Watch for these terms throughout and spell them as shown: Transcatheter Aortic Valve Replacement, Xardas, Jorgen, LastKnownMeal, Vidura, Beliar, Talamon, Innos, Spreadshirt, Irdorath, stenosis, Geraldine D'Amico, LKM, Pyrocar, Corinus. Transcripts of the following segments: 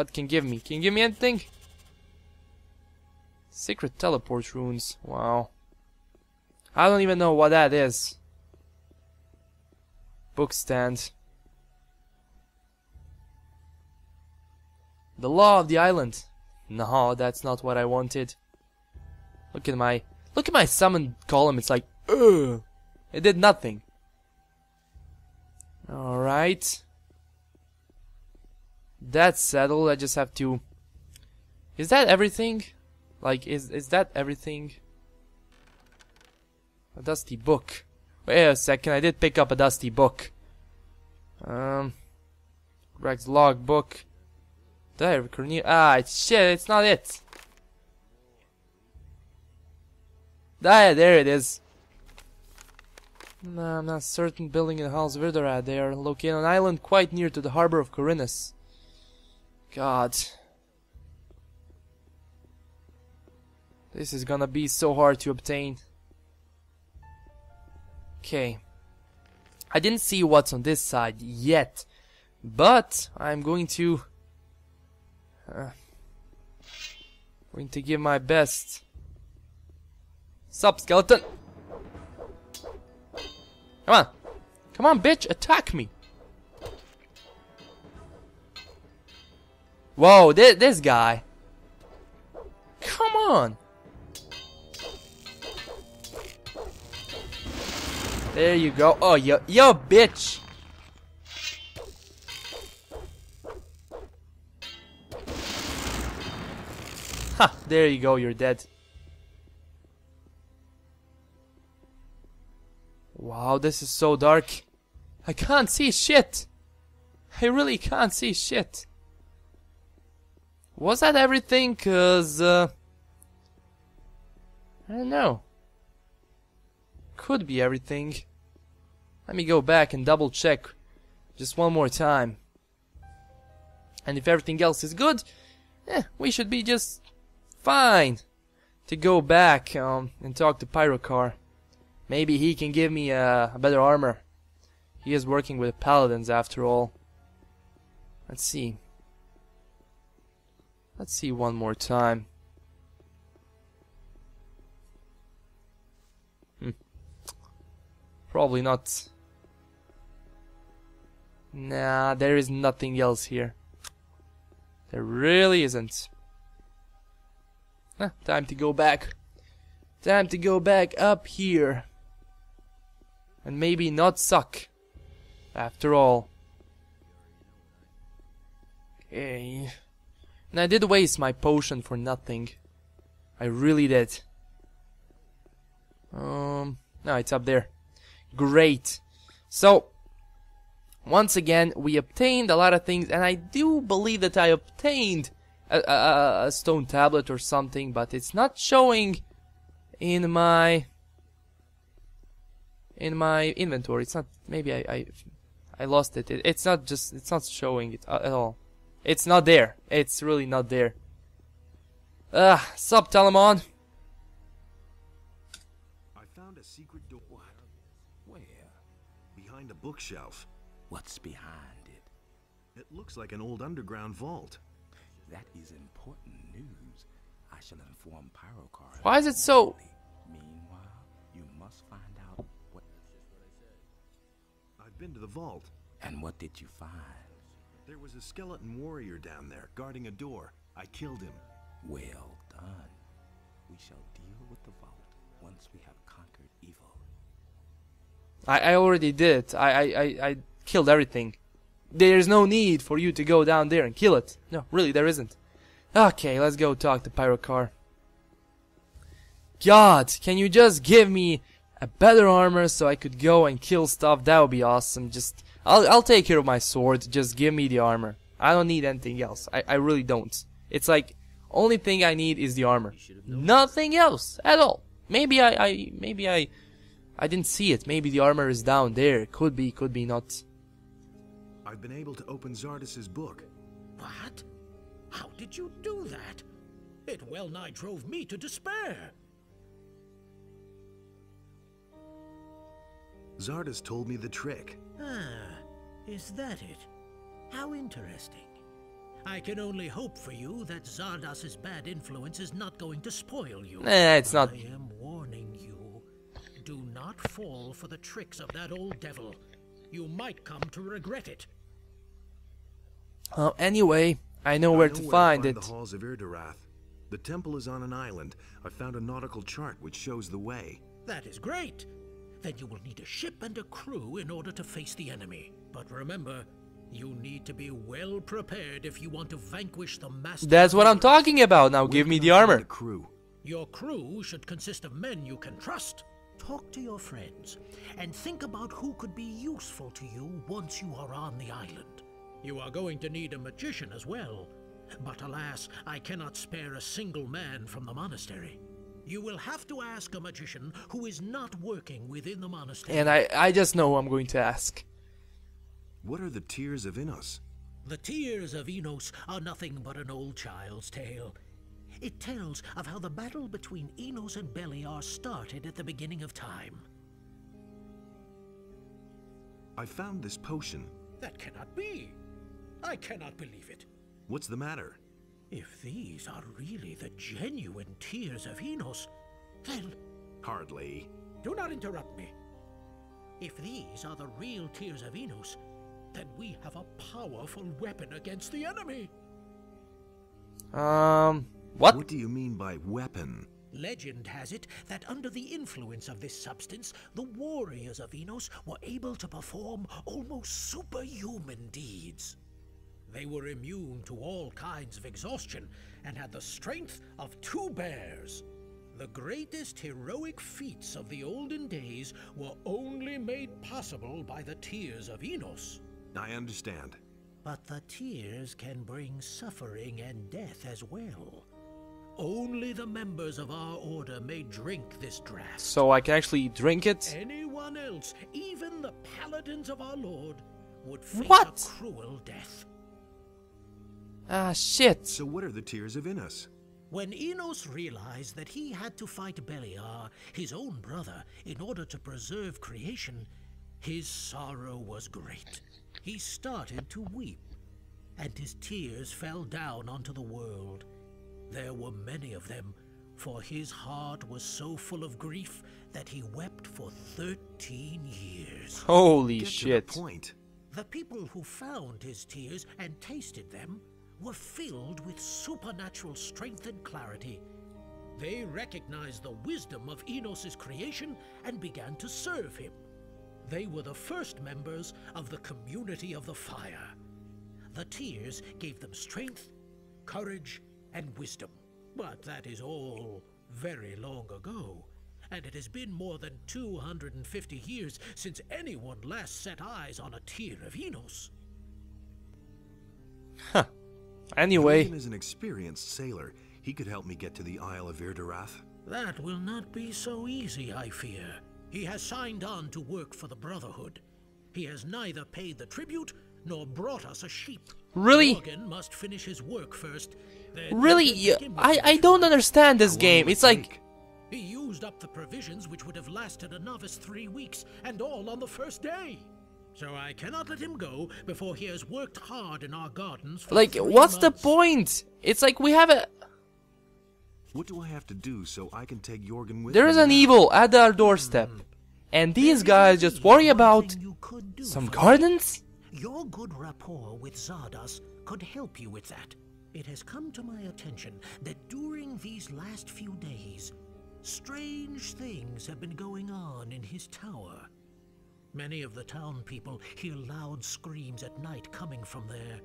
What can give me? Can you give me anything? Secret teleport runes. Wow. I don't even know what that is. Book stand. The law of the island. No, that's not what I wanted. Look at my summon column. It's like, ugh. It did nothing. Alright. That's settled. I just have to... Is that everything? Like, is that everything? A dusty book. Wait a second, I did pick up a dusty book. Greg's log book. Diary of Corinus. Ah, shit, it's not it. Ah, there it is. No, I'm not certain. Building in the house of Vidura. They are located on an island quite near to the harbor of Corinus. God. This is gonna be so hard to obtain. Okay. I didn't see what's on this side yet. But I'm going to... going to give my best. Sup, skeleton? Come on. Come on, bitch. Attack me. Whoa, this guy. Come on. There you go. Oh, yo, bitch. Ha, there you go. You're dead. Wow, this is so dark. I can't see shit. I really can't see shit. Was that everything? Cause, I don't know. Could be everything. Let me go back and double check just one more time. And if everything else is good, we should be just fine to go back and talk to Pyrocar. Maybe he can give me a better armor. He is working with paladins after all. Let's see. Let's see one more time. Probably not. Nah, there is nothing else here. There really isn't. Time to go back. Time to go back up here. And maybe not suck. After all. Okay. And I did waste my potion for nothing. I really did. No, it's up there. Great. So, once again, we obtained a lot of things. And I do believe that I obtained a stone tablet or something. But it's not showing in my... in my inventory. It's not, maybe I lost it. It's not just, it's not showing it at all. It's not there. It's really not there. Sup, Talamon? I found a secret door. What? Where? Behind a bookshelf. What's behind it? It looks like an old underground vault. That is important news. I shall inform Pyrocar. Why is it so? Meanwhile, you must find out what... I've been to the vault. And what did you find? There was a skeleton warrior down there, guarding a door. I killed him. Well done. We shall deal with the vault once we have conquered evil. I already did. I killed everything. There's no need for you to go down there and kill it. No, really, there isn't. Okay, let's go talk to Pyrocar. God, can you just give me a better armor so I could go and kill stuff? That would be awesome. Just... I'll take care of my sword, just give me the armor. I don't need anything else. I really don't. It's like, only thing I need is the armor. Nothing else at all. Maybe I didn't see it. Maybe the armor is down there. Could be not. I've been able to open Xardas's book. What? How did you do that? It well nigh drove me to despair. Xardas told me the trick. Ah, is that it? How interesting. I can only hope for you that Xardas's bad influence is not going to spoil you. It's not. I am warning you. Do not fall for the tricks of that old devil. You might come to regret it. Well, anyway, I know where to find it. The halls of Irdorath. The temple is on an island. I found a nautical chart which shows the way. That is great. Then you will need a ship and a crew in order to face the enemy. But remember, you need to be well prepared if you want to vanquish the master. That's what I'm talking about. Now give me the armor. Your crew should consist of men you can trust. Talk to your friends and think about who could be useful to you once you are on the island. You are going to need a magician as well. But alas, I cannot spare a single man from the monastery. You will have to ask a magician who is not working within the monastery. And I just know who I'm going to ask. What are the tears of Innos? The tears of Innos are nothing but an old child's tale. It tells of how the battle between Innos and Beliar started at the beginning of time. I found this potion. That cannot be. I cannot believe it. What's the matter? If these are really the genuine tears of Innos, then... Hardly. Do not interrupt me. If these are the real tears of Innos, then we have a powerful weapon against the enemy. What? What do you mean by weapon? Legend has it that under the influence of this substance, the warriors of Innos were able to perform almost superhuman deeds. They were immune to all kinds of exhaustion and had the strength of 2 bears. The greatest heroic feats of the olden days were only made possible by the tears of Innos. I understand. But the tears can bring suffering and death as well. Only the members of our order may drink this draught. So I can actually drink it? Anyone else, even the paladins of our Lord, would face a cruel death. Ah, shit. So what are the tears of Innos? When Innos realized that he had to fight Beliar, his own brother, in order to preserve creation, his sorrow was great. He started to weep, and his tears fell down onto the world. There were many of them, for his heart was so full of grief that he wept for 13 years. Holy shit. Get to the point. The people who found his tears and tasted them were filled with supernatural strength and clarity. They recognized the wisdom of Innos' creation and began to serve him. They were the first members of the Community of the Fire. The tears gave them strength, courage, and wisdom. But that is all very long ago, and it has been more than 250 years since anyone last set eyes on a tear of Innos. Huh. Anyway, Jorgen is an experienced sailor. He could help me get to the Isle of Irdorath. That will not be so easy, I fear. He has signed on to work for the Brotherhood. He has neither paid the tribute nor brought us a sheep. Really? Jorgen must finish his work first. Really? I don't understand this game. It's like he used up the provisions which would have lasted a novice 3 weeks, and all on the first day. So I cannot let him go before he has worked hard in our gardens for like, what's the point? It's like we have a... What do I have to do so I can take Jorgen with me? There is an evil at our doorstep. And these guys just worry about some gardens? Your good rapport with Xardas could help you with that. It has come to my attention that during these last few days, strange things have been going on in his tower. Many of the town people hear loud screams at night coming from there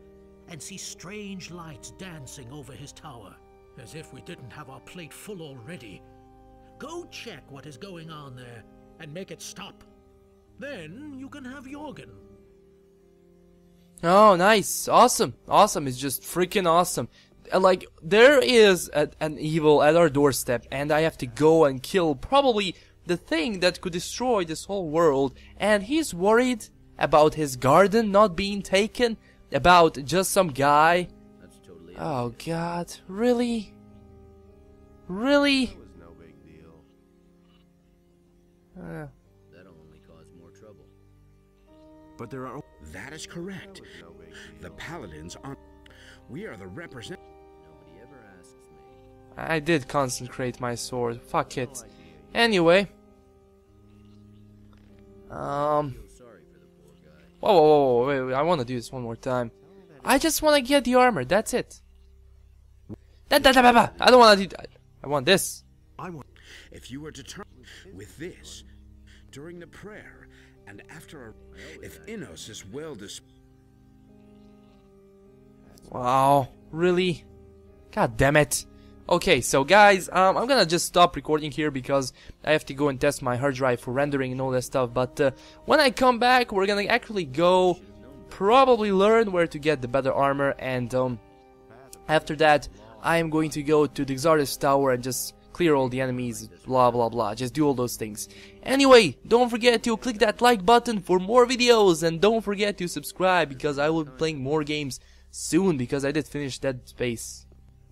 and see strange lights dancing over his tower, as if we didn't have our plate full already. Go check what is going on there and make it stop. Then you can have Jorgen. Oh, nice. Awesome. Awesome. It's just freaking awesome. Like, there is an evil at our doorstep, and I have to go and kill probably the thing that could destroy this whole world, and he's worried about his garden not being taken, about just some guy. That's totally oh god, really? Really? That was no big deal. That'll only cause more trouble. But there are... That is correct. That no the paladins aren't... We are the represent. Nobody ever asks me. I did concentrate my sword. Fuck it. Anyway. Whoa, whoa, whoa, wait, wait, I want to do this one more time. I just want to get the armor. That's it. I don't want to do that. I want this. I want. If you were to turn with this during the prayer and after, if Innos is well disposed. Wow, really? God damn it. Okay, so guys, I'm gonna just stop recording here because I have to go and test my hard drive for rendering and all that stuff, but when I come back, we're gonna actually go probably learn where to get the better armor, and after that, I am going to go to the Xardas tower and just clear all the enemies, blah blah blah, just do all those things. Anyway, don't forget to click that like button for more videos, and don't forget to subscribe because I will be playing more games soon because I did finish Dead Space.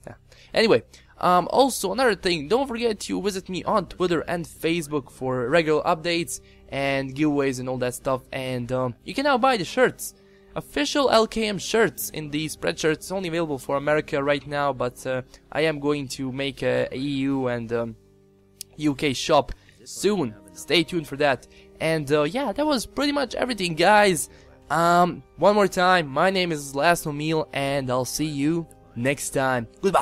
Yeah. Anyway, also another thing, don't forget to visit me on Twitter and Facebook for regular updates and giveaways and all that stuff, and you can now buy the shirts, official LKM shirts in the spreadshirt. It's only available for America right now, but I am going to make a EU and UK shop soon, stay tuned for that. And yeah, that was pretty much everything, guys. One more time, my name is LastKnownMeal, and I'll see you next time. Goodbye.